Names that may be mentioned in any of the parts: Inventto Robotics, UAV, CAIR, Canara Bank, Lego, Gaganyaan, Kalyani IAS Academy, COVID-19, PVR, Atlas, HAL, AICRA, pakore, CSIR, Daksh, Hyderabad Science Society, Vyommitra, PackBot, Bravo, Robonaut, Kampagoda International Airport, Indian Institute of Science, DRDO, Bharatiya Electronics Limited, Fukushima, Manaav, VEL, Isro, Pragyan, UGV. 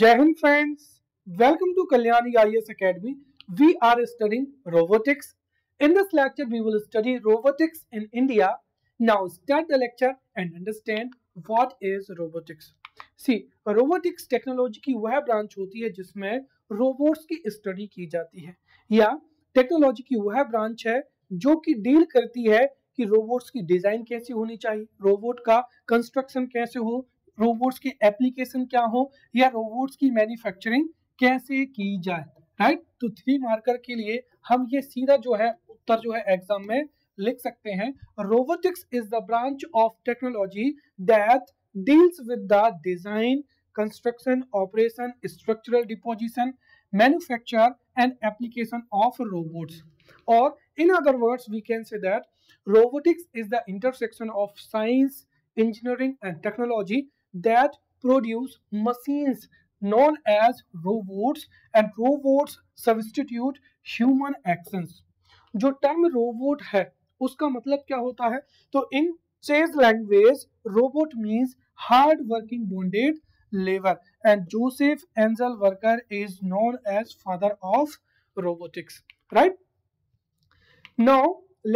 Jai Hind friends, welcome to Kalyani IAS Academy. We are studying robotics. In this lecture, we will study robotics in India. Now start the lecture and understand what is robotics. See, robotics technology की वह branch होती है जिसमें robots की study की जाती है या technology की वह branch है जो कि deal करती है कि robots की design कैसे होनी चाहिए, robot का construction कैसे हो, रोबोट्स के एप्लीकेशन क्या हो या रोबोट्स की मैन्युफैक्चरिंग कैसे की जाए, राइट? तो 3 मार्कर के लिए हम ये सीधा जो है उत्तर जो है एग्जाम में लिख सकते हैं, robotics is the branch of technology that deals with the design, construction, operation, structural deposition, manufacture and application of robots. और in other words we can say that robotics is the intersection of science, engineering and technology that produce machines known as robots and robots substitute human actions. जो term robot है उसका मतलब क्या होता है? तो in today's language robot means hard working bonded labor and Joseph Angel Worker is known as father of robotics, right? Now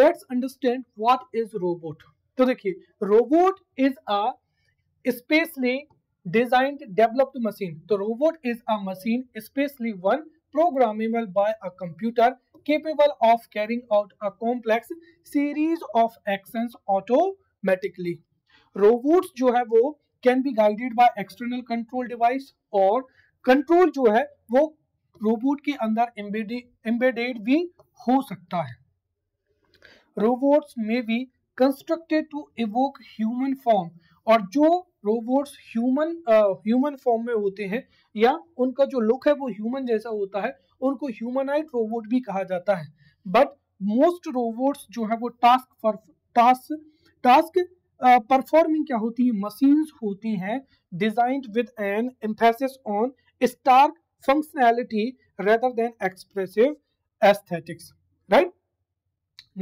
let's understand what is robot. तो देखिए, robot is a specially designed developed machine. So robot is a machine specially one programmable by a computer capable of carrying out a complex series of actions automatically. Robots जो है वो can be guided by external control device और control जो है वो robot के अंदर embedded भी हो सकता है. Robots may be constructed to evoke human form. और जो रोबोट्स ह्यूमन फॉर्म में होते हैं या उनका जो लुक है वो ह्यूमन जैसा होता है, उनको ह्यूमनाइड रोबोट भी कहा जाता है. बट मोस्ट रोबोट्स जो है वो टास्क परफॉर्मिंग क्या होती है, मशीन्स होती हैं designed with an emphasis on stark functionality rather than expressive aesthetics, right?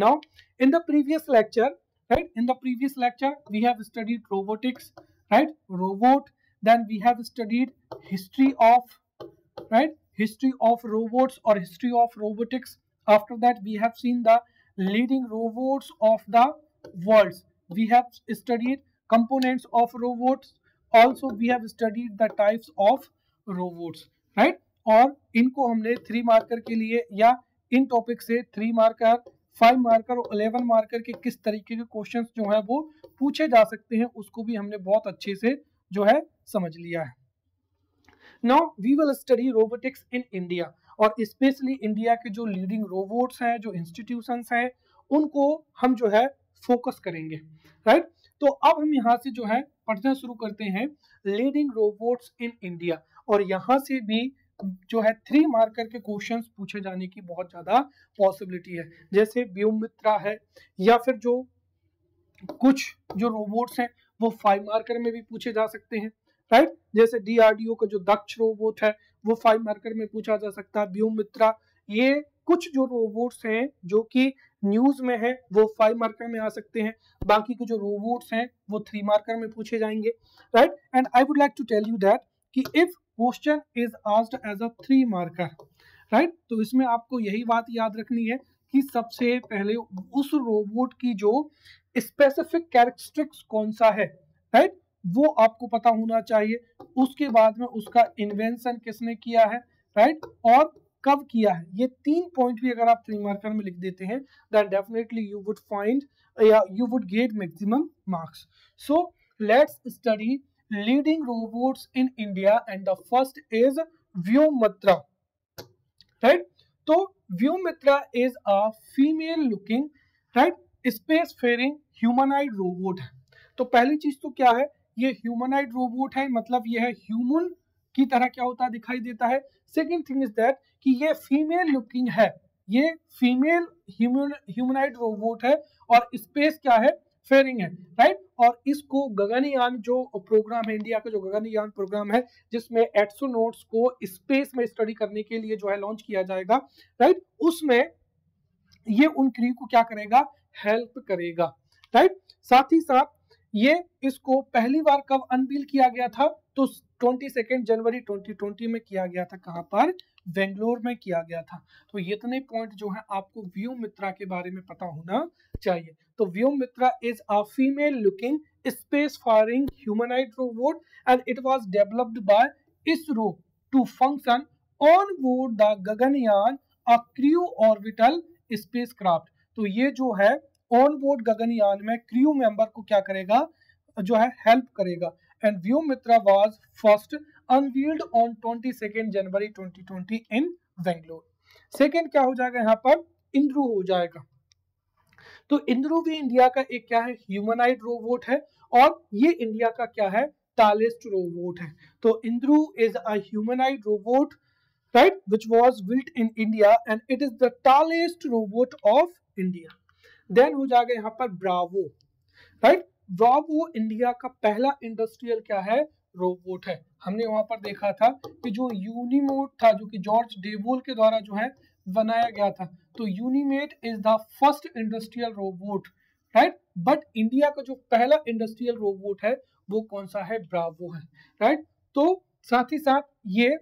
Now in the previous lecture we have studied robotics, right? Robot. Then we have studied history of, right, history of robots or history of robotics. After that we have seen the leading robots of the world. We have studied components of robots. Also we have studied the types of robots, right? और इनको हमने 3 marker के लिए या इन topic से 3 marker, 5 marker और 11 marker के किस तरीके के क्वेश्चंस जो है वो पूछे जा सकते हैं उसको भी हमने बहुत अच्छे से जो है समझ लिया है. Now we will study robotics in India और स्पेशली इंडिया के जो लीडिंग रोबोट्स हैं, जो इंस्टीट्यूशंस हैं, उनको हम जो है फोकस करेंगे, राइट? तो अब हम यहाँ से जो है पढ़ना शुरू करते हैं, लीडिंग रोबोट्स इन इंडिया. और यहाँ से भी जो है 3 मार्कर के क्वेश्चंस पूछे जाने की बहुत ज्यादा पॉसिबिलिटी है. जैसे व्योमित्रा है या फिर जो कुछ जो रोबोट्स हैं वो 5 मार्कर में भी पूछे जा सकते हैं, राइट? जैसे डीआरडीओ का जो दक्ष रोबोट है वो 5 मार्कर में पूछा जा सकता है. व्योमित्रा, ये कुछ जो रोबोट्स हैं जो कि न्यूज में है वो 5 मार्कर में आ सकते हैं. बाकी के जो रोबोट्स हैं वो 3 मार्कर में पूछे जाएंगे, right? And I would like to tell you that कि if question is asked as a 3 marker, right? तो इसमें आपको यही बात याद रखनी है कि सबसे पहले उस रोबोट की जो स्पेसिफिक कैरेक्टरिस्टिक्स कौन सा है, राइट, वो आपको पता होना चाहिए. उसके बाद में उसका इन्वेंशन किसने किया है, राइट, और कब किया है, ये 3 पॉइंट भी अगर आप 3 मार्कर में लिख देते हैं then definitely you would find या you would get maximum marks. So let's study leading robots in India and the first is Vyommitra, right? So Vyommitra is a female looking, right, spacefaring humanoid robot. तो पहली चीज तो क्या है, ये humanoid robot है, मतलब ये है human की तरह क्या होता है दिखाई देता है. Second thing is that कि ये female looking है, ये female humanoid robot है और space क्या है, फेयरिंग है, राइट? और इसको गगनयान जो प्रोग्राम है, इंडिया का जो गगनयान प्रोग्राम है जिसमें एस्ट्रोनॉट्स को स्पेस में स्टडी करने के लिए जो है लॉन्च किया जाएगा, राइट, उसमें ये उन क्रू को क्या करेगा, हेल्प करेगा, राइट? साथ ही साथ ये इसको पहली बार कब अनवील किया गया था, तो 22 जनवरी 2020 में किया गया था। कहां पर? बेंगलोर में किया गया था। तो इतने पॉइंट जो है आपको व्योमित्रा के बारे में पता होना चाहिए। तो Vyommitra is a female looking space firing humanoid robot and it was developed by ISRO to function on board the Gaganyaan a crew orbital spacecraft. तो ये जो है ऑन बोर्ड गगनयान में क्रू मेंबर को क्या करेगा, जो है हेल्प करेगा। And Vyommitra was first unveiled on 22 January 2020 in Bangalore. Second क्या हो जाएगा यहाँ पर? इंद्रू हो जाएगा। तो इंद्रू भी इंडिया का एक क्या है, ह्यूमनाइड रोबोट है, और ये इंडिया का क्या है, टालेस्ट रोबोट है। तो Indro is a humanoid robot right which was built in India and it is the tallest robot of India. Then हो जाएगा यहाँ पर ब्रावो राइट। ब्रावो इंडिया का पहला इंडस्ट्रियल क्या है, रोबोट है। हमने वहां पर देखा था कि जो यूनिमेट था, जो कि जॉर्ज डेवोल के द्वारा जो है बनाया गया था, तो Unimate is the first industrial robot right. But India का जो पहला इंडस्ट्रियल रोबोट है वो कौन सा है, ब्रावो है राइट। तो साथ ही साथ ये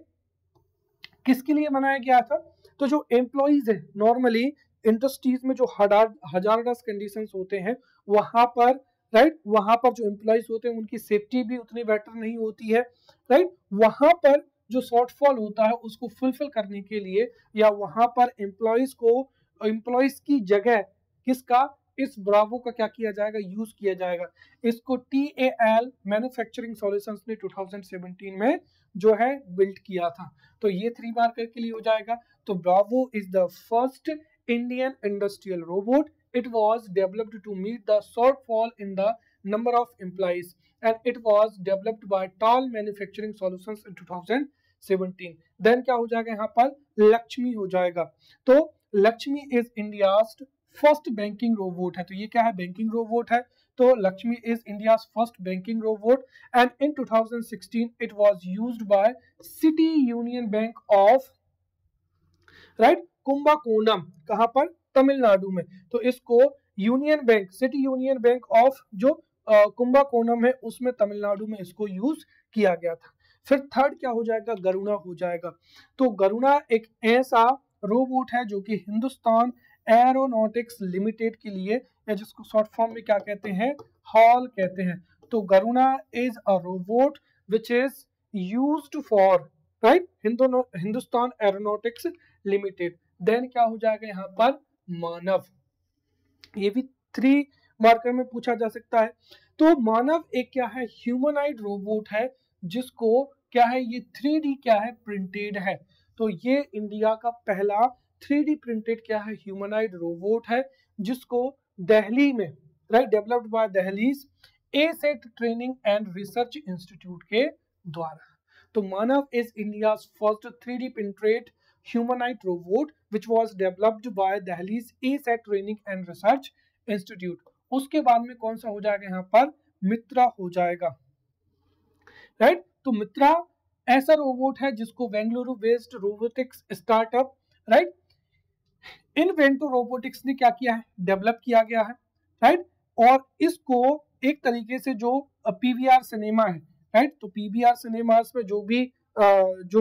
किसके लिए बनाया गया था, तो जो एम्प्लॉइज है नॉर्मली इंडस्ट्रीज में जो हजार्डस कंडीशंस होते हैं वहां पर राइट, वहां पर जो एम्प्लॉइज होते हैं उनकी सेफ्टी भी उतनी बेटर नहीं होती है राइट। वहां पर जो शॉर्टफॉल होता है उसको फुलफिल करने के लिए, या वहां पर एम्प्लॉइज को, एम्प्लॉइज की जगह किसका, इस ब्रावो का क्या किया जाएगा, यूज किया जाएगा। इसको TAL मैन्युफैक्चरिंग सॉल्यूशंस ने 2017 में जो है बिल्ड किया था। तो ये 3 मार्कर के लिए हो जाएगा। तो Bravo is the first Indian industrial robot. It was developed to meet the shortfall in the number of employees, and it was developed by Tal Manufacturing Solutions in 2017. Then क्या हो जाएगा यहाँ पर, लक्ष्मी हो जाएगा। तो Lakshmi is India's first banking robot है। तो ये क्या है, banking robot है। तो Lakshmi is India's first banking robot, and in 2016 it was used by City Union Bank of right Kumbakonam, कहाँ पर, तमिलनाडु में। तो इसको union bank, city union bank of जो कुंभकोणम है उसमें, तमिलनाडु में इसको यूज किया गया था। फिर थर्ड क्या हो जाएगा, गरुड़ा हो जाएगा। तो गरुड़ा एक ऐसा रोबोट है जो कि हिंदुस्तान एरोनॉटिक्स लिमिटेड के लिए, या जिसको शॉर्ट फॉर्म में क्या कहते हैं, हॉल कहते हैं। तो Garuda is a robot which is used for right Hindustan aeronautics limited. Then क्या हो जाएगा यहाँ पर, मानव। ये भी 3 मार्कर में पूछा जा सकता है। तो मानव एक क्या है, ह्यूमनाइड रोबोट है, जिसको क्या है, ये 3D क्या है, प्रिंटेड है। तो ये इंडिया का पहला 3D प्रिंटेड क्या है, ह्यूमनाइड रोबोट है, जिसको दिल्ली में right, developed by Delhi's ASET training and research institute के द्वारा। तो Manav is India first 3D printed humanoid robot which was developed by Delhi's ASAT Training and Research Institute. उसके बाद में कौन सा हो जाएगा यहाँ पर, मित्रा हो जाएगा राइट right? तो मित्रा ऐसा रोबोट है जिसको Bengaluru based robotics startup right Invento robotics ने क्या किया है, डेवलप किया गया है राइट right? और इसको एक तरीके से जो PVR सिनेमा है राइट right? तो PVR सिनेमास में जो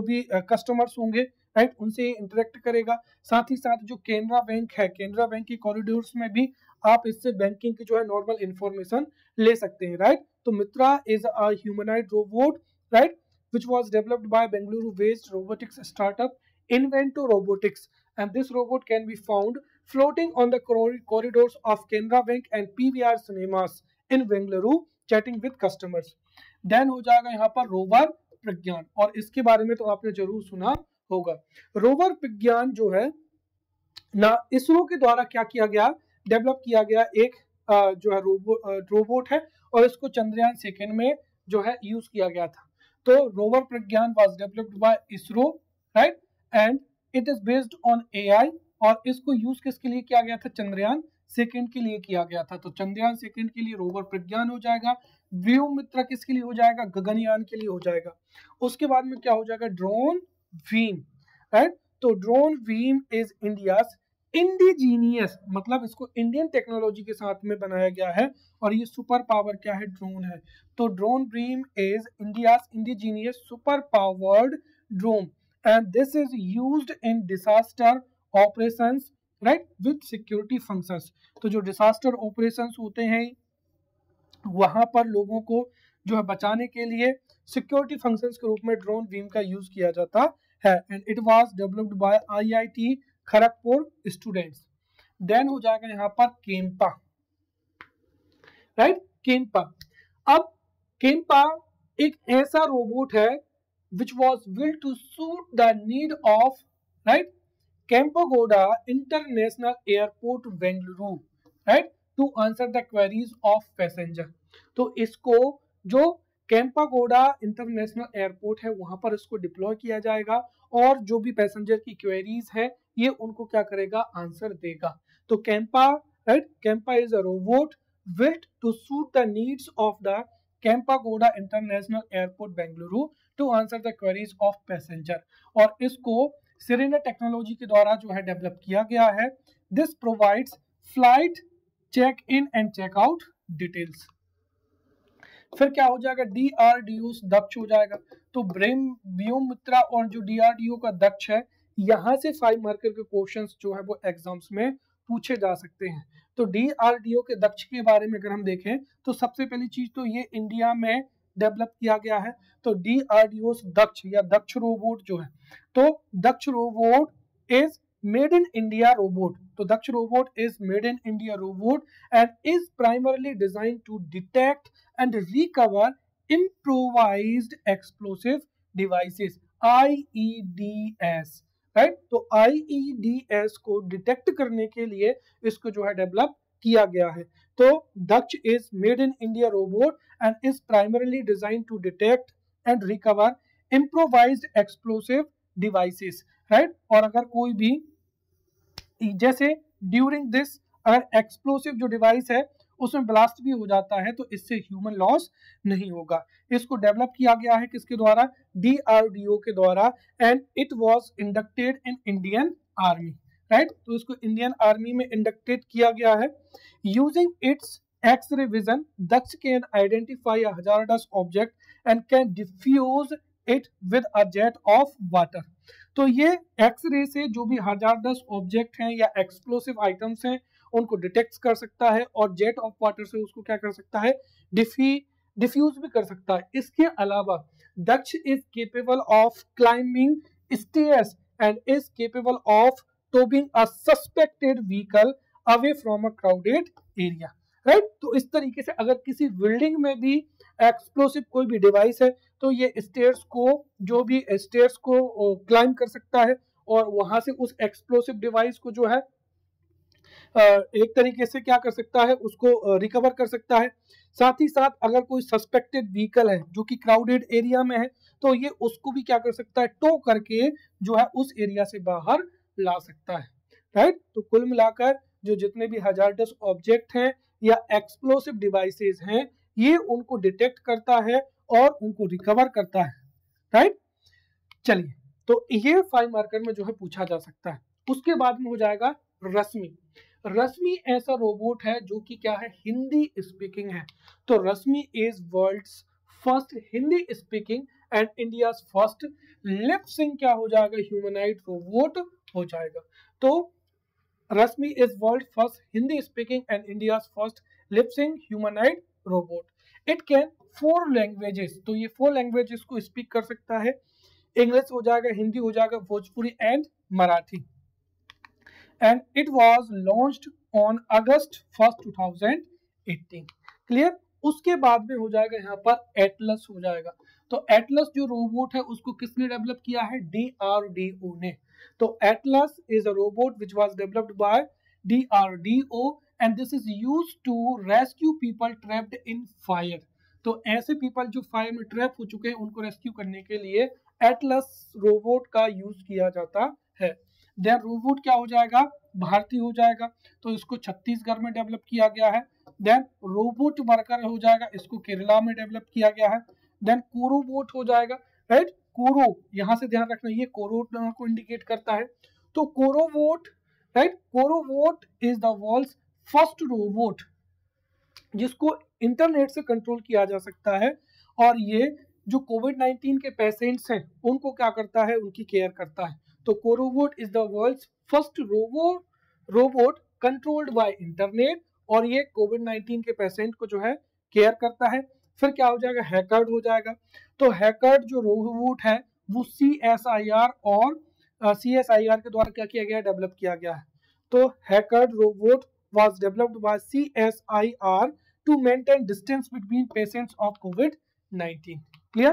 भी कस्टमर्स होंगे राइट उनसे इंटरेक्ट करेगा। साथ ही साथ जो केनरा बैंक है, केनरा बैंक के कॉरिडोर्स में भी आप इससे बैंकिंग की जो है नॉर्मल इंफॉर्मेशन ले सकते हैं राइट। तो Mitra is a humanoid robot right which was developed by Bengaluru based robotics startup Invento robotics and this robot can be found floating on the corridors of Canara bank and PVR cinemas in Bengaluru chatting with customers. Then हो जाएगा यहाँ पर rover प्रज्ञान, और इसके बारे में तो आपने जरूर सुना होगा। रोवर प्रज्ञान जो है ना, इसरो के द्वारा क्या किया गया, डेवलप किया गया एक जो है रोबोट है, और इसको चंद्रयान 2 में जो है यूज किया गया था। तो rover Pragyan was developed by ISRO right and it is based on AI, और इसको यूज किसके लिए किया गया था, चंद्रयान 2 के लिए किया गया था। तो चंद्रयान 2 के लिए रोवर प्रज्ञान हो जाएगा। व्योमित्रा किसके लिए हो जाएगा, गगनयान के लिए हो जाएगा। उसके बाद में क्या हो जाएगा, ड्रोन भीम राइट। तो drone Bhim is India's indigenous मतलब इसको इंडियन टेक्नोलॉजी के साथ में बनाया गया है और ये सुपर पावर क्या है, ड्रोन है। तो drone Bhim is India's indigenous super powered drone and this is used in disaster operations right with security functions. तो जो डिजास्टर ऑपरेशंस होते हैं वहां पर लोगों को जो है बचाने के लिए सिक्योरिटी फंक्शंस के रूप में ड्रोन बीम का यूज किया जाता है and it was developed by IIT Kharagpur students. Then हो जाएगा यहाँ पर कैंपा राइट कैंपा। अब कैंपा एक ऐसा रोबोट है which was built to suit the need of right Kampagoda International Airport Bengaluru right to answer the queries of passenger। तो इसको जो कैंपागोडा इंटरनेशनल एयरपोर्ट है वहां पर इसको डिप्लॉय किया जाएगा और जो भी पैसेंजर की क्वेरीज है ये उनको क्या करेगा, आंसर देगा। तो Kempa right Kempa is a robot built to suit the needs of the Kampagoda International Airport Bengaluru to answer the queries of passenger और इसको सिरेना टेक्नोलॉजी के द्वारा जो है डेवलप किया गया है। This provides flight check in and check out details. फिर क्या हो जाएगा, DRDO दक्ष हो जाएगा। तो व्योममित्रा और जो DRDO का दक्ष है यहाँ से 5 मार्कर के क्वेश्चंस जो है वो एग्जाम्स में पूछे जा सकते हैं। तो DRDO के दक्ष के बारे में अगर हम देखें तो सबसे पहली चीज तो ये इंडिया में डेवलप किया गया है। तो DRDO दक्ष या दक्ष रोबोट जो है, तो Daksh robot is made in India robot. तो Daksh robot is made in India robot and is primarily design to detect and recover improvised explosive devices IEDS right. तो IEDS को डिटेक्ट करने के लिए इसको जो है डेवलप किया गया है। तो Daksh is made in India robot and is primarily design to detect and recover improvised explosive devices right. और अगर कोई भी जैसे ड्यूरिंग दिस अगर एक्सप्लोसिव जो डिवाइस है उसमें ब्लास्ट भी हो जाता है तो इससे ह्यूमन लॉस नहीं होगा। इसको डेवलप किया गया है किसके द्वारा, DRDO के द्वारा and it was inducted in Indian army right. तो इसको इंडियन आर्मी में इंडक्टेड किया गया है। Using its x ray vision Daksh can identify a hazardous object and can diffuse it with a jet of water. तो ये एक्सरे से जो भी हजार्डस ऑब्जेक्ट हैं या एक्सप्लोसिव आइटम्स हैं उनको डिटेक्ट कर सकता है और जेट ऑफ वाटर से उसको क्या कर सकता है, डिफ्यूज भी कर सकता है। इसके अलावा Daksh is capable of climbing stairs and is capable of towing a suspected vehicle away from a crowded area right. तो इस तरीके से अगर किसी बिल्डिंग में भी एक्सप्लोसिव कोई भी डिवाइस है तो ये स्टेयर्स को जो भी स्टेयर्स को क्लाइंब कर सकता है और वहां से उस एक्सप्लोसिव डिवाइस को जो है एक तरीके से क्या कर सकता है, उसको रिकवर कर सकता है। साथ ही साथ अगर कोई सस्पेक्टेड व्हीकल है जो कि क्राउडेड एरिया में है तो ये उसको भी क्या कर सकता है, टो करके जो है उस एरिया से बाहर ला सकता है राइट। तो कुल मिलाकर जो जितने भी हजार्डस ऑब्जेक्ट हैं या एक्सप्लोसिव डिवाइसेस हैं ये उनको डिटेक्ट करता है और उनको रिकवर करता है राइट। चलिए तो ये 5 मार्कर में जो है पूछा जा सकता है। उसके बाद में हो जाएगा रश्मि। रश्मि ऐसा रोबोट है जो कि क्या है, हिंदी स्पीकिंग है। तो Rashmi is world's first Hindi speaking and India's first lip sync क्या हो जाएगा, ह्यूमनाइड रोबोट हो जाएगा। तो Rashmi is world first Hindi speaking and India's first lip sync humanoid robot. It can 4 languages. तो ये 4 लैंग्वेजेस को स्पीक कर सकता है। इंग्लिश हो जाएगा, हिंदी हो जाएगा, Bhojpuri and Marathi and it was launched on August 1st 2018 clear. उसके बाद में हो जाएगा यहाँ पर एटलस हो जाएगा। तो एटलस जो रोबोट है उसको किसने डेवलप किया है, DRDO ने। तो Atlas is a robot which was developed by DRDO and this is use to rescue people trapped in fire. तो ऐसे पीपल जो फायर में ट्रैप हो चुके हैं उनको रेस्क्यू करने के लिए एटलस रोबोट का यूज किया जाता है। देन रोबोट क्या हो जाएगा, भारतीय हो जाएगा। तो इसको छत्तीसगढ़ में डेवलप किया गया है। देन रोबोट वर्कर हो जाएगा, इसको केरला में डेवलप किया गया है। देन कोरोबोट हो जाएगा राइट। कोरो यहाँ से ध्यान रखना, ये कोरो को इंडिकेट करता है। तो Corobot right. Corobot is the world's first robot जिसको इंटरनेट से कंट्रोल किया जा सकता है, और ये जो कोविड-19 के पेशेंट्स हैं उनको क्या करता है, उनकी केयर करता है। तो Corobot is the world's first robot controlled by internet, और ये कोविड-19 के पेशेंट को जो है केयर करता है। फिर क्या हो जाएगा, हैकर्ड हो जाएगा। तो हैकर्ड जो रोबोट है वो CSIR और CSIR के द्वारा क्या किया गया, डेवलप किया गया है। तो हैकर्ड robot was developed by CSIR to maintain distance between patients of COVID-19. Clear?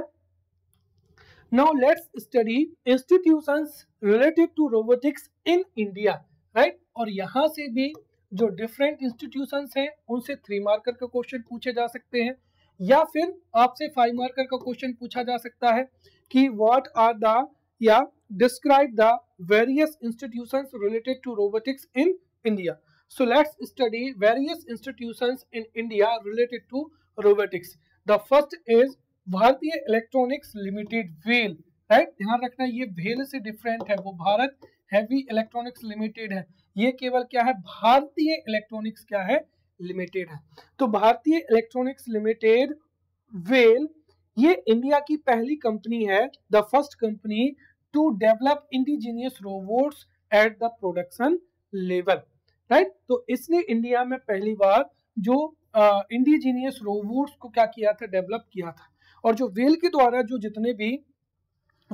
Now let's study institutions related to robotics in India, right? और यहाँ से भी जो different institutions हैं उनसे 3 मार्कर का क्वेश्चन पूछे जा सकते हैं, या फिर आपसे 5 मार्कर का क्वेश्चन पूछा जा सकता है कि what are the या describe the various institutions related to robotics in India. So let's study various institutions in India related to robotics. The first is Bharatiya Electronics Limited VEL, right? ध्यान रखना ये VEL से different है, वो Bharat Heavy Electronics Limited है, ये केवल क्या है, भारतीय इलेक्ट्रॉनिक्स क्या है, लिमिटेड है। तो भारतीय इलेक्ट्रॉनिक्स लिमिटेड VEL ये इंडिया की पहली कंपनी है, the first company to develop indigenous robots at the production level. Right तो इसने इंडिया में पहली बार जो इंडिजीनियस रोबोट्स को क्या किया था, डेवलप किया था। और जो VEL के द्वारा जो जितने भी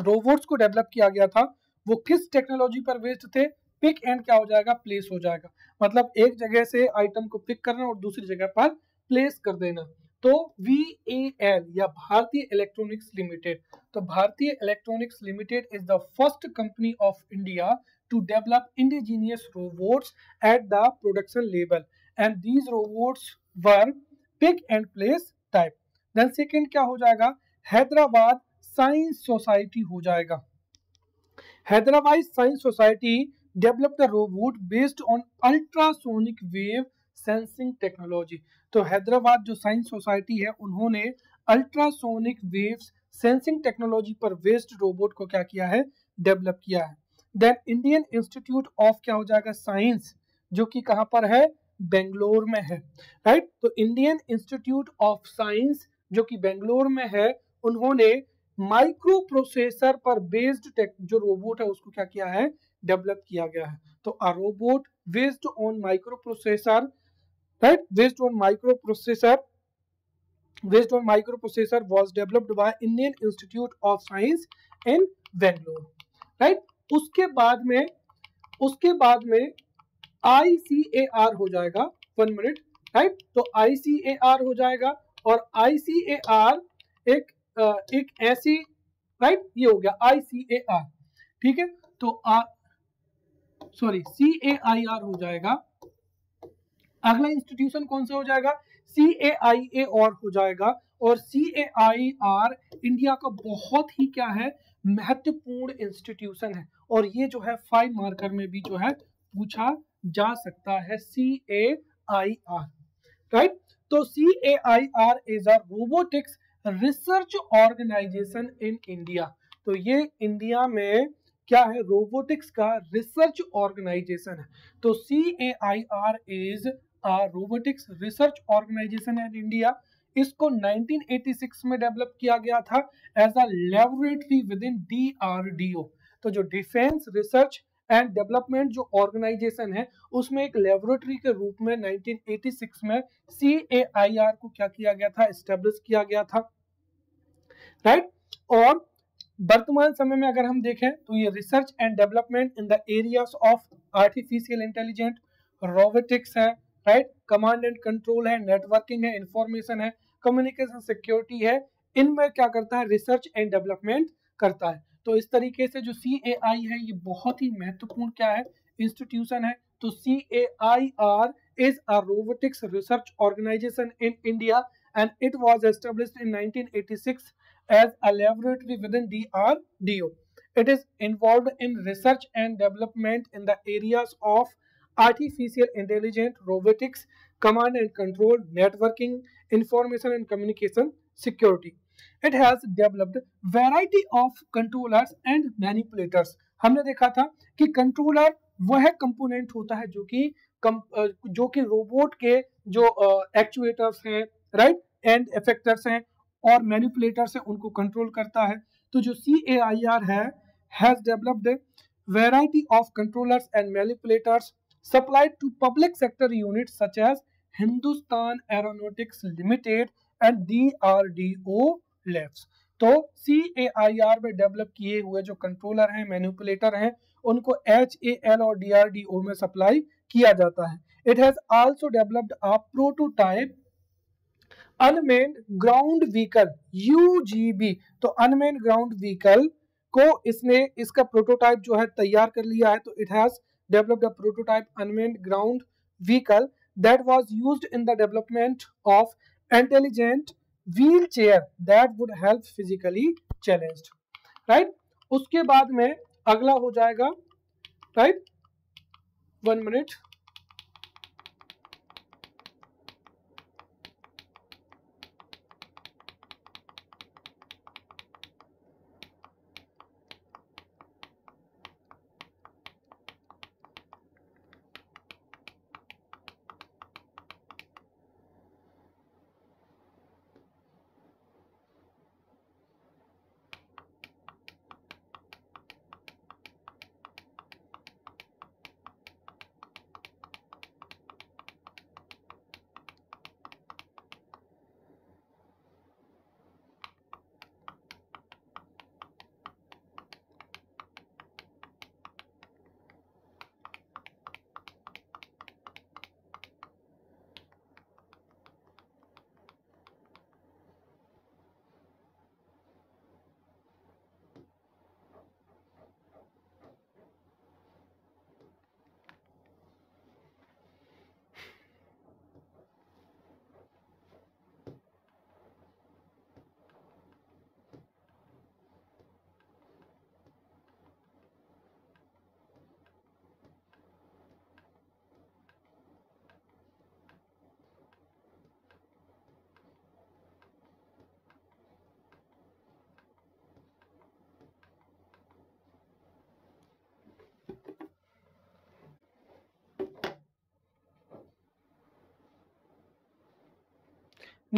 रोबोट्स को डेवलप किया गया था वो किस टेक्नोलॉजी पर बेस्ड थे, पिक एंड क्या हो जाएगा, प्लेस हो जाएगा, मतलब एक जगह से आइटम को पिक करना और दूसरी जगह पर प्लेस कर देना। तो VEL या भारतीय इलेक्ट्रॉनिक्स लिमिटेड, तो Bharatiya electronics limited is the first company of India to develop indigenous robots at the production level, and these robots were pick and place type. Then second क्या हो जाएगा, हैदराबाद साइंस सोसाइटी हो जाएगा। Hyderabad science society developed the robot based on ultrasonic wave sensing technology. तो हैदराबाद जो science society है उन्होंने ultrasonic waves sensing technology पर बेस्ड रोबोट को क्या किया है, डेवलप किया है। देन इंडियन इंस्टीट्यूट ऑफ क्या हो जाएगा, साइंस, जो कि कहाँ पर है, बेंगलोर में है, राइट। तो इंडियन इंस्टीट्यूट ऑफ साइंस जो कि बेंगलोर में है उन्होंने माइक्रो प्रोसेसर पर बेस्ड टेक जो रोबोट है उसको क्या किया है, डेवलप किया गया है। तो a robot based on micro processor, right, based on micro processor was developed by Indian institute of science in Bangalore, right. उसके बाद में ICAR हो जाएगा, 1 मिनट, राइट। तो ICAR हो जाएगा, और ICAR एक ऐसी, राइट, ये हो गया ICAR, ठीक है। तो CAIR हो जाएगा। अगला इंस्टीट्यूशन कौन सा हो जाएगा, CAIAR हो जाएगा। और CAIR इंडिया का बहुत ही क्या है, महत्वपूर्ण इंस्टीट्यूशन है, और ये जो है 5 मार्कर में भी जो है पूछा जा सकता है, CAIR, राइट। तो CAIR is a robotics research organisation in India. तो ये इंडिया में क्या है, रोबोटिक्स का रिसर्च ऑर्गेनाइजेशन है। तो CAIR is a robotics research organisation in India. इसको 1986 में डेवलप किया गया था as a laboratory with in DRDO। तो जो डिफेंस रिसर्च एंड डेवलपमेंट जो ऑर्गेनाइजेशन है उसमें एक लेबोरेटरी के रूप में 1986 में CAIR को क्या किया गया था, एस्टेब्लिश किया गया था, राइट। और वर्तमान समय में अगर हम देखें तो ये research and development in the areas of artificial intelligent, robotics है, राइट, कमांड एंड कंट्रोल है, नेटवर्किंग है, इंफॉर्मेशन है, कम्युनिकेशन सिक्योरिटी है, इनमें क्या करता है, रिसर्च एंड डेवलपमेंट करता है। तो इस तरीके से जो CAI है ये बहुत ही महत्वपूर्ण क्या है, इंस्टीट्यूशन है। तो CAIR is a robotics research organisation in India, and it was established in 1986 as a laboratory with in DRDO। It is involved in research and development in the areas of artificial intelligence, robotics, command and control, networking, information and communication security. It has developed variety of controllers and manipulators. हमने देखा था कि controller वह component होता है जो कि robot के जो एक्चुएटर्स हैं, राइट, एंड इफेक्टर्स हैं और मैनिपुलेटर्स हैं, उनको कंट्रोल करता है। तो जो CAIR है, has developed a variety of controllers and manipulators supplied to public sector units such as Hindustan aeronautics Limited and DRDO labs. तो CAIR में डेवलप किए हुए जो कंट्रोलर हैं, मैनिपुलेटर हैं, उनको HAL और DRDO में सप्लाई किया जाता है। It has also developed a prototype unmanned ground vehicle UGV। तो अनमेन्ड ग्राउंड व्हीकल को इसने, इसका प्रोटोटाइप जो है तैयार कर लिया है। तो it has developed a prototype unmanned ground vehicle that was used in the development of intelligent wheelchair that would help physically challenged, right? उसके बाद में अगला हो जाएगा, right? 1 minute।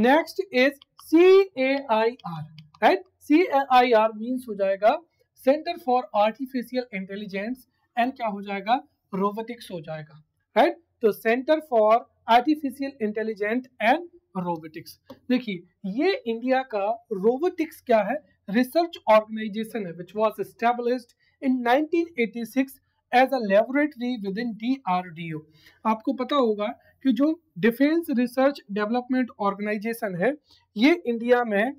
Next is CAIR, right? CAIR means हो जाएगा centre for artificial intelligence and क्या हो जाएगा, रोबोटिक्स हो जाएगा, राइट? तो centre for artificial intelligence and robotics. देखिए ये इंडिया का रोबोटिक्स क्या है, रिसर्च ऑर्गेनाइजेशन है which was established in 1986 as a laboratory with in DRDO। आपको पता होगा कि जो डिफेंस रिसर्च डेवलपमेंट ऑर्गेनाइजेशन है, ये इंडिया में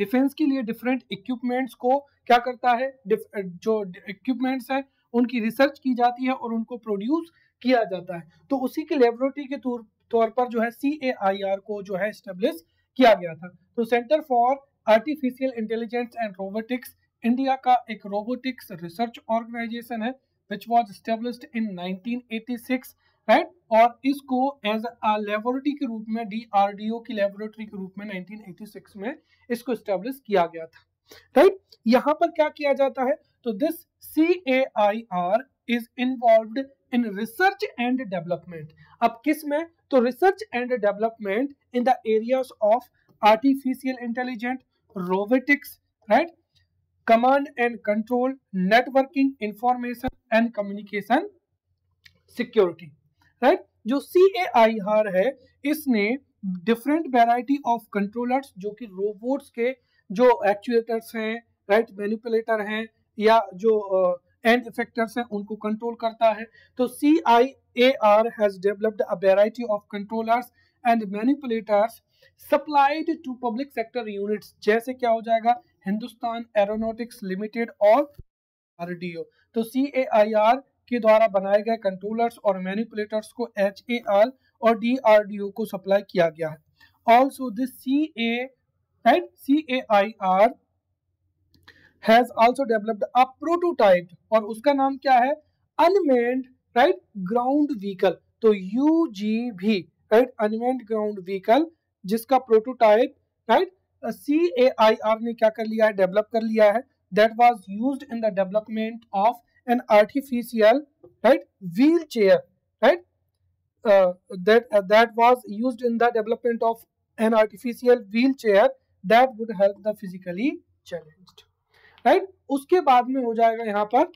डिफेंस के लिए डिफरेंट इक्विपमेंट्स को क्या करता है, जो इक्विपमेंट्स है उनकी रिसर्च की जाती है और उनको प्रोड्यूस किया जाता है। तो उसी के लेबोरेटरी के तौर पर जो है CAIR को जो है एस्टेब्लिश किया गया था। तो centre for artificial intelligence and robotics India का एक रोबोटिक्स रिसर्च ऑर्गेनाइजेशन है which was established in 1986, right? और इसको as a laboratory के रूप में, DRDO की laboratory के रूप में 1986 में इसको establish किया गया था, right? यहाँ पर क्या किया जाता है, तो this CAIR is involved in research and development। अब किस में, तो research and development in the areas of artificial intelligence, robotics, right? command and control, networking, information and communication security, right? जो CAIR है, इसने different variety of controllers जो कि robots के जो actuators हैं, right, manipulator हैं या जो end effectors हैं, उनको control करता है। तो CAIR has developed a variety of controllers and manipulators supplied to public sector units, जैसे क्या हो जाएगा, हिंदुस्तान एरोनॉटिक्स लिमिटेड और DRDO। तो CAIR के द्वारा बनाए गए कंट्रोलर्स और मैनिपुलेटर्स को HAL और DRDO को सप्लाई किया गया है। Also this CAIR has also developed a prototype, और उसका नाम क्या है, अनमेन्ड, राइट, ग्राउंड व्हीकल। तो UGV, right, unmanned ground vehicle, जिसका प्रोटोटाइप, राइट, CAIR ने क्या कर लिया है, डेवलप कर लिया है। That was used in the development of an artificial wheelchair that was used in the development of an artificial wheelchair that would help the physically challenged right। उसके बाद में हो जाएगा यहाँ पर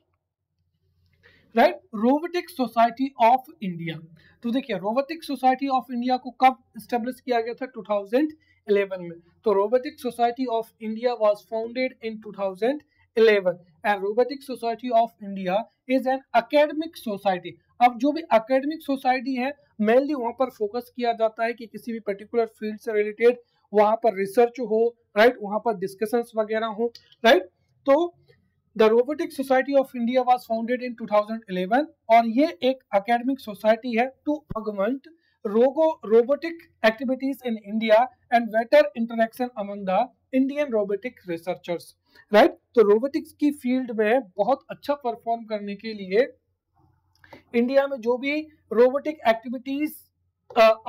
right robotic society of India. तो देखिए robotic society of India को कब एस्टेब्लिश किया गया था 2011 में। तो robotic society of India was founded in 2011 and robotic society of India is an academic society. अब जो भी एकेडमिक सोसाइटी है मेनली वहां पर फोकस किया जाता है कि किसी भी पर्टिकुलर फील्ड से रिलेटेड वहां पर रिसर्च हो राइट वहां पर डिस्कशंस वगैरह हो राइट। तो The Robotic Society of India was founded in 2011 और ये एक academic society है to augment robotic activities in India and better interaction among the Indian robotic researchers right। तो robotics की field में बहुत अच्छा perform करने के लिए इंडिया में जो भी robotic activities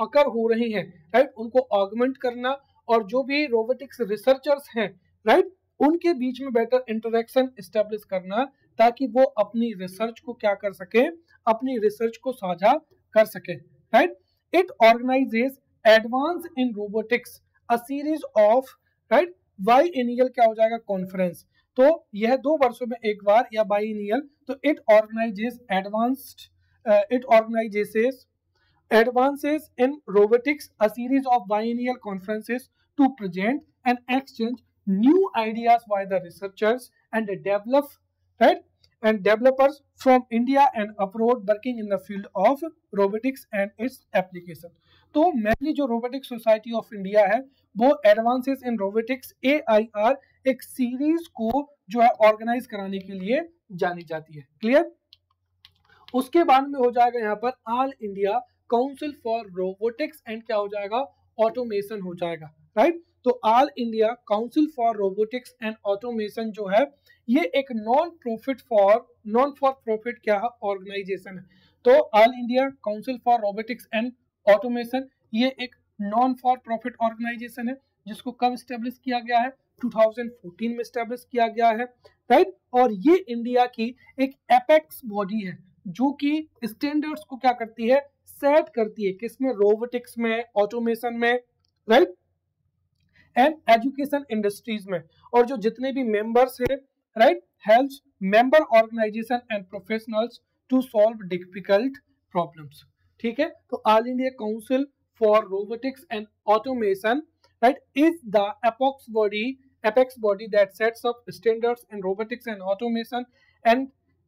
अकर हो रही हैं right उनको augment करना और जो भी robotics researchers हैं right उनके बीच में बेटर इंटरेक्शन एस्टेब्लिश करना ताकि वो अपनी रिसर्च को क्या कर सके अपनी रिसर्च को साझा कर सके right. It organises advance in robotics a series of right biennial क्या हो जाएगा कॉन्फ्रेंस। तो यह 2 वर्षों में एक बार या बाईएनियल। तो it organises advances in robotics a series of biennial conferences to present and exchange new ideas by the researchers and developers from India and abroad working in the field of robotics and its application। तो mainly जो Robotic Society of India है वो advances in robotics AIR एक series को जो है organize कराने के लिए जानी जाती है। clear? उसके बाद में हो जाएगा यहाँ पर All India Council for Robotics and क्या हो जाएगा Automation हो जाएगा right। तो all India council for robotics and automation जो है ये एक नॉन प्रॉफिट क्या है ऑर्गेनाइजेशन है। तो all India council for robotics and automation ये एक नॉन फॉर प्रॉफिट ऑर्गेनाइजेशन है जिसको कब स्टेब्लिश किया गया है 2014 में स्टेब्लिश किया गया है राइट। और ये इंडिया की एक एपेक्स बॉडी है जो कि स्टैंडर्ड्स को क्या करती है सेट करती है किसमें रोबोटिक्स में ऑटोमेशन में राइट एंड एजुकेशन इंडस्ट्रीज में। और जो जितने भी मेंबर्स हैं right helps member organisation and professionals to solve difficult problems ठीक है। तो all India council for robotics and automation right is the apex body that sets up standards in robotics and automation and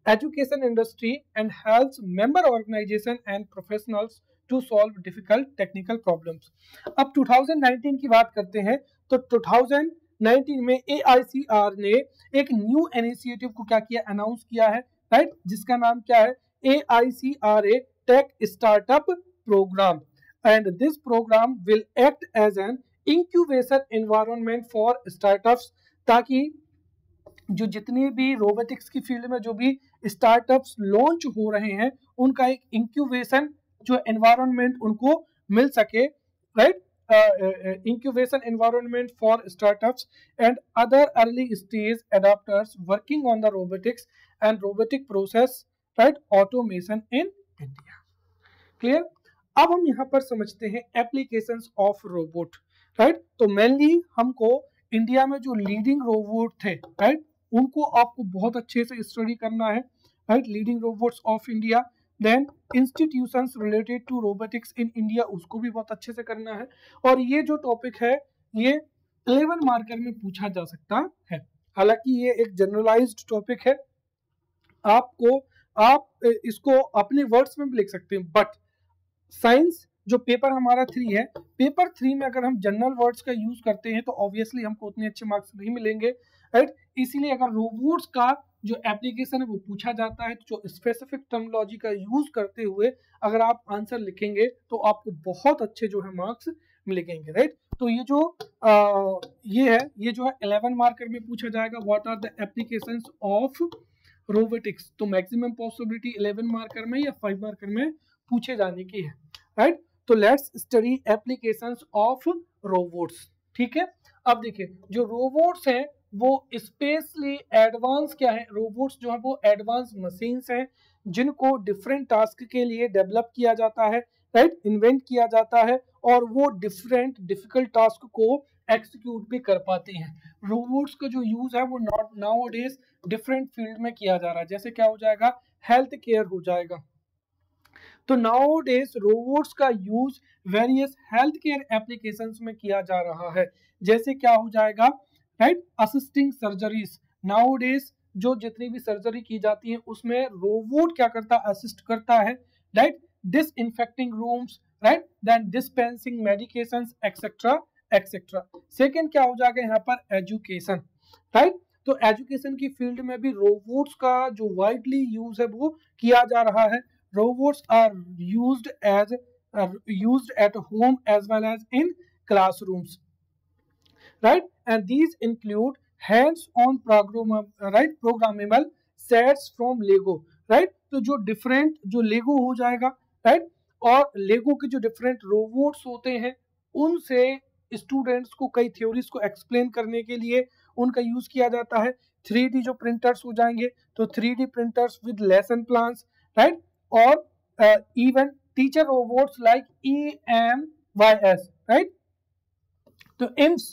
education industry and helps member organisation and professionals to solve difficult technical problems. अब 2019 की बात करते हैं तो 2019 में AICR ने एक new initiative को क्या किया अनाउंस किया है राइट जिसका नाम क्या है AICRA tech startup programme and this programme will act as an incubation environment for startups ताकि जो जितने भी रोबोटिक्स की फील्ड में जो भी स्टार्टअप्स लॉन्च हो रहे हैं उनका एक इंक्यूबेशन जो एनवायरनमेंट उनको मिल सके right incubation environment for startups and other early stage adapters working on the robotics and robotic process right automation in India. Clear. अब हम यहाँ पर समझते हैं एप्लीकेशंस ऑफ रोबोट राइट। तो मेनली हमको इंडिया में जो लीडिंग रोबोट थे राइट उनको आपको बहुत अच्छे से स्टडी करना है right leading robots of India then institutions related to robotics in India उसको भी बहुत अच्छे से करना है। और ये जो टॉपिक है ये 11 मार्कर में पूछा जा सकता है हालांकि ये एक जनरलाइज्ड टॉपिक है आपको आप इसको अपने वर्ड्स में भी लिख सकते हैं बट साइंस जो पेपर हमारा 3 है पेपर 3 में अगर हम जनरल वर्ड्स का यूज करते हैं तो ऑब्वियसली हमको उतने अच्छे मार्क्स नहीं मिलेंगे राइट। इसीलिए अगर रोबोट्स का जो एप्लीकेशन है वो पूछा जाता है जो स्पेसिफिक टर्मिनोलॉजी का यूज करते हुए अगर आप आंसर लिखेंगे तो आपको बहुत अच्छे जो है मार्क्स मिलेंगे राइट। तो ये जो है 11 मार्कर में पूछा जाएगा what are the applications of robotics. तो मैक्सिमम पॉसिबिलिटी 11 मार्कर में या 5 मार्कर में पूछे जाने की है राइट। तो let's study applications of robots ठीक है। अब देखिए जो रोबोट्स हैं वो स्पेसली एडवांस क्या है, रोबोट्स जो है वो एडवांस मशीन्स हैं जिनको डिफरेंट टास्क के लिए डेवलप किया जाता है, राइट, इन्वेंट किया जाता है और वो डिफरेंट डिफिकल्ट टास्क को एक्सिक्यूट भी कर पाते हैं। रोबोट्स का जो यूज है वो नाउ डेज डिफरेंट फील्ड में किया जा रहा है, जैसे क्या हो जाएगा, हेल्थ केयर हो जाएगा। तो नाउ डेज रोबोट्स का use various health care applications में किया जा रहा है, जैसे क्या हो जाएगा, right, assisting surgeries. Nowadays जो जितनी भी सर्जरी की जाती है उसमें रोबोट क्या करता है, असिस्ट करता है, right, disinfecting rooms, right, then dispensing medications etcetera etcetera. Second क्या हो जाएगा यहाँ पर, एजुकेशन, राइट, तो एजुकेशन की फील्ड में भी रोबोट्स का जो वाइडली यूज है वो किया जा रहा है। robots are used at home as well as in classrooms, right, and these include hands on programmable sets from lego, right, तो जो different जो lego हो जाएगा, right, और lego के जो different robots होते हैं उनसे students को कई theories को explain करने के लिए उनका use किया जाता है। 3D जो printers हो जाएंगे तो 3D printers with lesson plans, right, और even teacher robots like EMYS, right, तो एम्स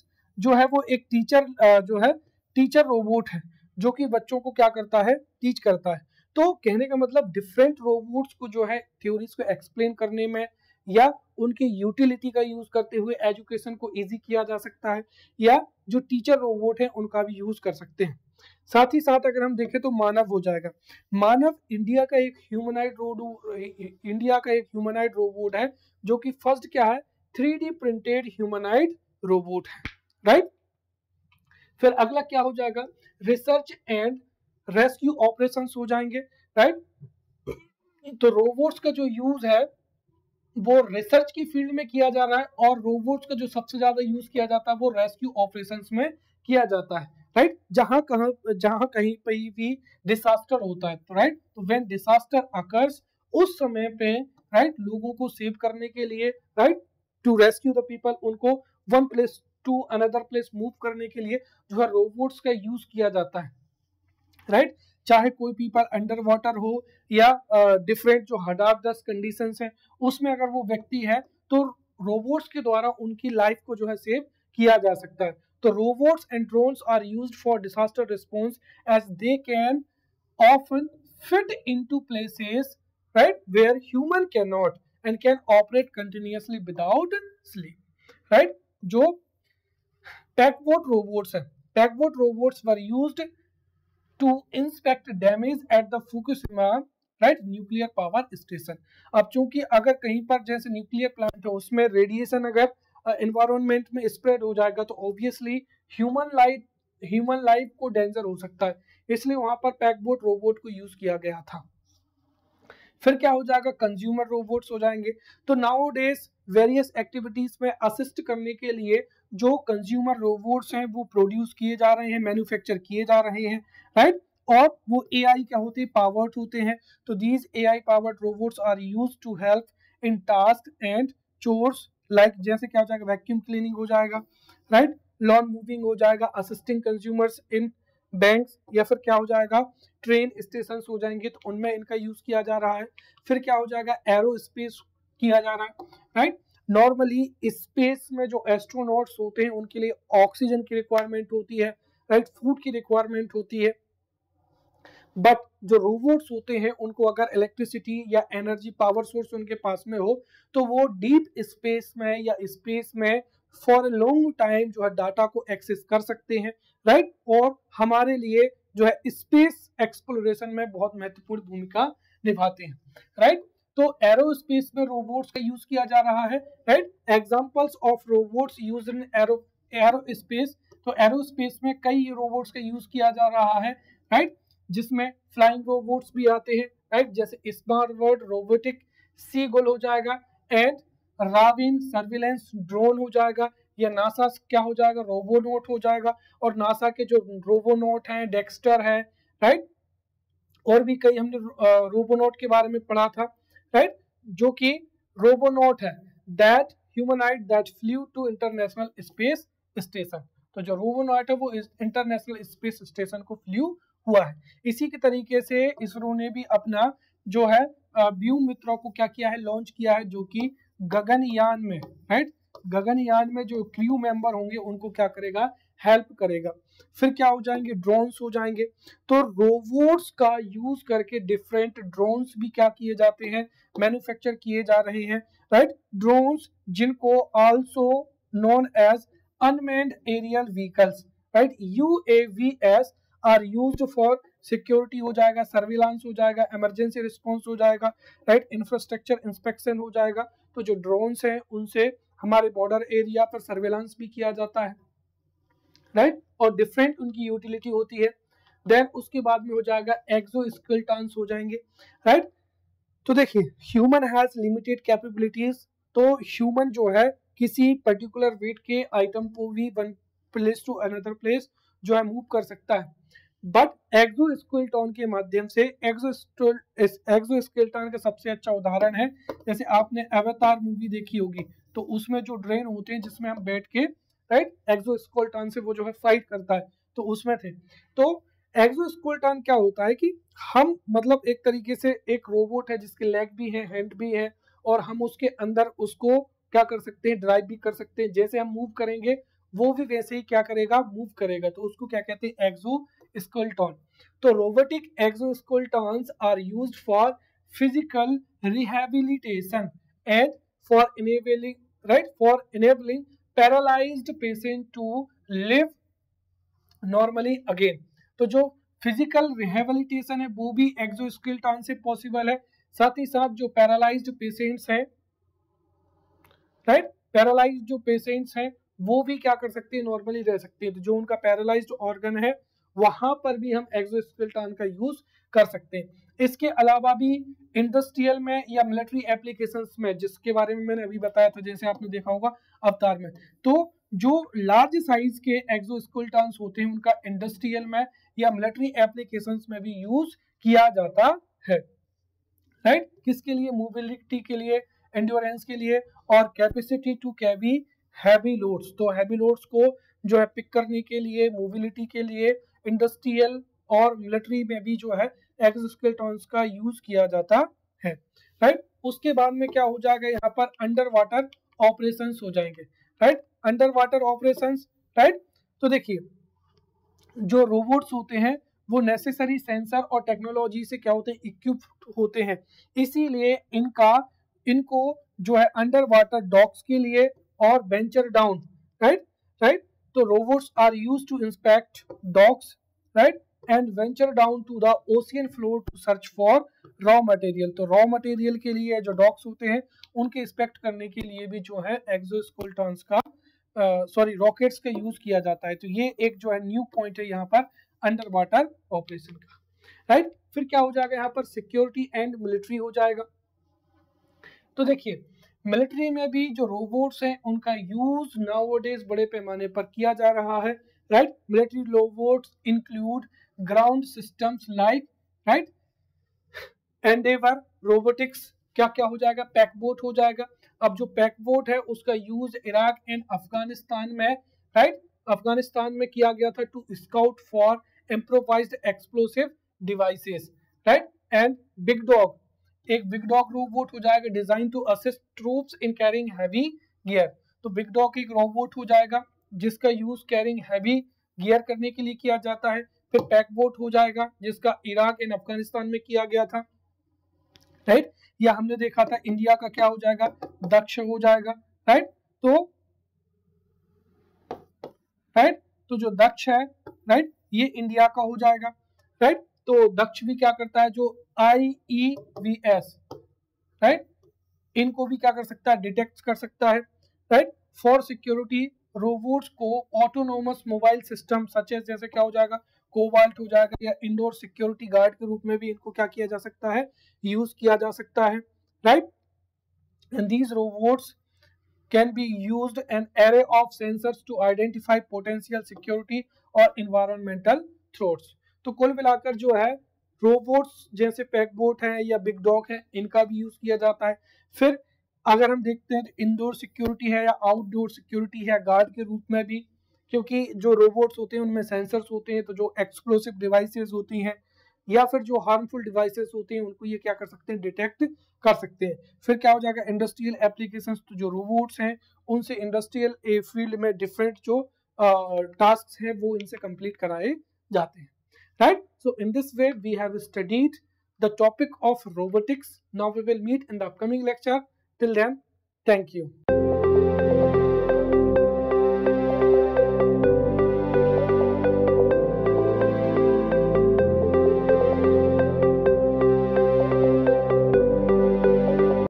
जो है वो एक टीचर जो है टीचर रोबोट है जो कि बच्चों को क्या करता है, टीच करता है। तो कहने का मतलब डिफरेंट रोबोट्स को जो है थ्योरीज को एक्सप्लेन करने में या उनकी यूटिलिटी का यूज करते हुए एजुकेशन को इजी किया जा सकता है, या जो टीचर रोबोट है उनका भी यूज कर सकते हैं। साथ ही साथ अगर हम देखें तो मानव हो जाएगा। मानव इंडिया का एक ह्यूमनाइड रोबोट है जो कि फर्स्ट क्या है, 3D प्रिंटेड ह्यूमनाइड रोबोट है, राइट। फिर अगला क्या हो जाएगा, रिसर्च एंड रेस्क्यू ऑपरेशंस हो जाएंगे, राइट, तो रोबोट्स का जो यूज है वो रिसर्च की फील्ड में किया जा रहा है और रोबोट्स का जो सबसे ज्यादा यूज किया जाता है वो रेस्क्यू ऑपरेशंस में किया जाता है, राइट, जहां कहीं पर भी डिसास्टर होता है, राइट, तो व्हेन डिसास्टर अकर्स उस समय पे, राइट, लोगों को सेव करने के लिए, right, to rescue the people, उनको one place to another place move करने के लिए जो है रोबोट्स का यूज किया जाता है, राइट, चाहे कोई पीपल अंडर वाटर हो या डिफरेंट जो हजारदस्त कंडीशंस हैं उसमें अगर वो व्यक्ति है तो रोबोट्स के द्वारा उनकी लाइफ को जो है सेव किया जा सकता है। तो robots and drones are used for disaster response as they can often fit into places, right, where human cannot and can operate continuously without sleep, right। जो packbot robots हैं, packbot robots were used to inspect damage at the Fukushima, right, nuclear power station। अब चूंकि अगर कहीं पर जैसे nuclear plant हो उसमें रेडिएशन अगर एनवायरमेंट में स्प्रेड हो जाएगा तो ऑब्वियसली ह्यूमन लाइफ को डेंजर हो सकता है, इसलिए वहां पर पैकबोट रोबोट को यूज किया गया था। फिर क्या हो जाएगा, कंज्यूमर रोबोट्स हो जाएंगे। तो नाउडेज वेरियस एक्टिविटीज में असिस्ट करने के लिए जो कंज्यूमर रोबोट्स हैं वो प्रोड्यूस किए जा रहे हैं, मैन्युफैक्चर किए जा रहे हैं, राइट, और वो AI क्या होते हैं, पावर्ड होते हैं। तो these AI powered robots are use to help in task and chores like जैसे क्या हो जाएगा, वैक्यूम क्लीनिंग हो जाएगा, राइट, लॉन मूविंग हो जाएगा, असिस्टिंग कंज्यूमर्स इन बैंक्स, या फिर क्या हो जाएगा, ट्रेन स्टेशंस हो जाएंगे, तो उनमें इनका यूज किया जा रहा है। फिर क्या हो जाएगा, एरोस्पेस किया जा रहा है, राइट, नॉर्मली स्पेस में जो एस्ट्रोनॉट्स होते हैं उनके लिए ऑक्सीजन की रिक्वायरमेंट होती है, राइट, फूड की रिक्वायरमेंट होती है, बट जो रोबोट्स होते हैं उनको अगर इलेक्ट्रिसिटी या एनर्जी पावर सोर्स उनके पास में हो तो वो डीप स्पेस में या स्पेस में फॉर अ लॉन्ग टाइम जो है डाटा को एक्सेस कर सकते हैं, राइट, और हमारे लिए जो है स्पेस एक्सप्लोरेशन में बहुत महत्वपूर्ण भूमिका निभाते हैं, राइट। तो एरोस्पेस में रोबोट्स का यूज किया जा रहा है, right. Examples of robots use in aerospace, तो एरोस्पेस में कई रोबोट्स का यूज किया जा रहा है, राइट, जिसमें फ्लाइंग रोबोट्स भी आते हैं, राइट, जैसे स्मार्ट वर्ड रोबोटिक सीगुल हो जाएगा एंड राविन सर्विलेंस ड्रोन हो जाएगा, या नासा क्या हो जाएगा, रोबोनोट हो जाएगा। और नासा के जो रोबोनोट हैं, डेक्स्टर है, राइट, और भी कई हमने रोबोनोट के बारे में पढ़ा था, राइट, जो कि रोबोनोट है that humanoid that flew to international space station. तो जो रोबोनॉट है वो इंटरनेशनल स्पेस स्टेशन को फ्ल्यू हुआ है। इसी के तरीके से इसरो ने भी अपना जो है व्योमित्रा को क्या किया है, लॉन्च किया है, जो कि गगनयान में, राइट, गगनयान में जो क्रू मेंबर होंगे उनको क्या करेगा, हेल्प करेगा। फिर क्या हो जाएंगे, ड्रोन्स हो जाएंगे। तो रोबोट्स का यूज करके डिफरेंट ड्रोन्स भी क्या किए जाते हैं, मैन्युफैक्चर किए जा रहे हैं, राइट। ड्रोन्स जिनको also known as unmanned aerial vehicles, right, UAVs are used for security हो जाएगा, सर्विलांस हो जाएगा, इमरजेंसी रिस्पांस हो जाएगा, राइट, इंफ्रास्ट्रक्चर इंस्पेक्शन हो जाएगा। तो जो ड्रोन्स हैं उनसे हमारे बॉर्डर एरिया पर सर्विलांस भी किया जाता है, राइट, और डिफरेंट उनकी यूटिलिटी होती है। देन उसके बाद में हो जाएगा एक्सोस्केलेटन्स हो जाएंगे, राइट। तो देखिए, ह्यूमन हैज लिमिटेड कैपेबिलिटीज, तो ह्यूमन जो है किसी पर्टिकुलर वेट के आइटम को भी one place to another place जो है मूव कर सकता है, बट एक्सोस्केलेटन के माध्यम से, एक्सोस्केलेटन का सबसे अच्छा उदाहरण है, जैसे आपने अवतार मूवी देखी होगी तो उसमें जो ड्रेन होते हैं जिसमें हम बैठ के, राइट, एक्सोस्केलेटन से वो जो है फाइट करता है, तो उसमें थे। तो एक्सोस्केलेटन क्या होता है कि हम, मतलब एक तरीके से एक रोबोट है जिसके लेग भी है, हैंड भी है, और हम उसके अंदर उसको क्या कर सकते हैं, ड्राइव भी कर सकते हैं। जैसे हम मूव करेंगे वो भी वैसे ही क्या करेगा, मूव करेगा, तो उसको क्या कहते हैं, एक्सोस्केलेटन। तो robotic exoskeletons are used for physical rehabilitation and for enabling, right, for enabling paralysed patient to live normally again. तो जो फिजिकल रिहैबिलिटेशन है वो भी एक्सोस्केलेटन से पॉसिबल है। साथ ही साथ जो पैरालाइज्ड पेशेंट्स हैं, राइट, पैरालाइज्ड जो पेशेंट्स हैं वो भी क्या कर सकते हैं, नॉर्मली रह सकते हैं। तो जो उनका पैरालाइज्ड ऑर्गन है वहां पर भी हम एक्सोस्केलेटन का यूज कर सकते हैं। इसके अलावा भी इंडस्ट्रियल में या मिलिट्री एप्लीकेशंस में, जिसके बारे में मैंने अभी बताया था, जैसे आपने देखा होगा अवतार में, तो जो लार्ज साइज के एक्सोस्केलेटन्स होते हैं उनका इंडस्ट्रियल में या मिलिट्री एप्लीकेशंस में भी यूज किया जाता है, राइट। किसके लिए, मोबिलिटी के लिए, एंड्योरेंस के लिए, और capacity to carry heavy loads. तो हैवी लोड्स को जो है पिक करने के लिए, मोबिलिटी के लिए, इंडस्ट्रियल और मिलिट्री में भी जो है एक्सोस्केलेटन्स का यूज किया जाता है, राइट। उसके बाद में क्या हो जाएगा, यहाँ पर अंडर वाटर ऑपरेशंस हो जाएंगे, right, under water operations, right. तो देखिए, जो रोबोट्स होते हैं वो नेसेसरी सेंसर और टेक्नोलॉजी से क्या होते हैं, इक्विप्ड होते हैं, इसीलिए इनको जो है अंडर वाटर डॉक्स के लिए और वेंचर डाउन, राइट। तो robots are used to inspect docks, right, and venture down to the ocean floor to search for raw material. तो रॉ मटेरियल के लिए जो डॉक्स होते हैं उनके इंस्पेक्ट करने के लिए भी जो है एक्सोस्केलेटन्स का रॉकेट्स का यूज किया जाता है। तो ये एक जो है न्यू पॉइंट है यहाँ पर अंडर वाटर ऑपरेशन का, राइट। फिर क्या हो जाएगा, यहाँ पर सिक्योरिटी एंड मिलिट्री हो जाएगा। तो देखिए, मिलिट्री में भी जो रोबोट्स हैं उनका यूज नाउअडेज बड़े पैमाने पर किया जा रहा है, right. Military robots include ground systems like, right, Endeavor Robotics, क्या हो जाएगा, पैकबोट हो जाएगा। अब जो पैकबोट है उसका यूज इराक एंड अफगानिस्तान में, राइट, अफगानिस्तान में किया गया था to scout for improvised explosive devices, right. And Big Dog, एक बिग डॉग रोबोट हो जाएगा design to assist troops in carrying heavy gear. तो बिग डॉग एक रोबोट हो जाएगा जिसका यूज कैरिंग हैवी गियर करने के लिए किया जाता है। फिर पैकबोट हो जाएगा जिसका इराक एंड अफगानिस्तान में किया गया था, राइट, या हमने देखा था इंडिया का क्या हो जाएगा, दक्ष हो जाएगा, राइट। तो जो दक्ष है, राइट, ये इंडिया का हो जाएगा, राइट। तो दक्ष भी क्या करता है, जो IEVs, राइट, इनको भी क्या कर सकता है, डिटेक्ट कर सकता है, राइट। फॉर सिक्योरिटी रोबोट्स को autonomous mobile system such as, जैसे क्या हो जाएगा, कोबाल्ट हो जाएगा, या इंडोर सिक्योरिटी गार्ड के रूप में भी इनको क्या किया जा सकता है, यूज किया जा सकता है, right. And these robots can be used an array of sensors to identify potential security और एनवायरमेंटल थ्रेट्स। तो कुल मिलाकर जो है रोबोट्स जैसे पैकबोट है या बिग डॉग है इनका भी यूज किया जाता है। फिर अगर हम देखते हैं तो इंडोर सिक्योरिटी है या आउटडोर सिक्योरिटी है गार्ड के रूप में भी, क्योंकि जो रोबोट्स होते हैं उनमें सेंसर्स होते हैं, तो जो एक्सप्लोसिव डिवाइसेस होती हैं या फिर जो हार्मफुल डिवाइसेस होते हैं उनको ये क्या कर सकते हैं, डिटेक्ट कर सकते हैं। फिर क्या हो जाएगा, इंडस्ट्रियल एप्लीकेशंस, तो जो रोबोट्स हैं उनसे इंडस्ट्रियल फील्ड में डिफरेंट जो टास्क हैं वो इनसे कंप्लीट कराए जाते हैं। Right, so in this way we have studied the topic of robotics. Now we will meet in the upcoming lecture. Till then, thank you.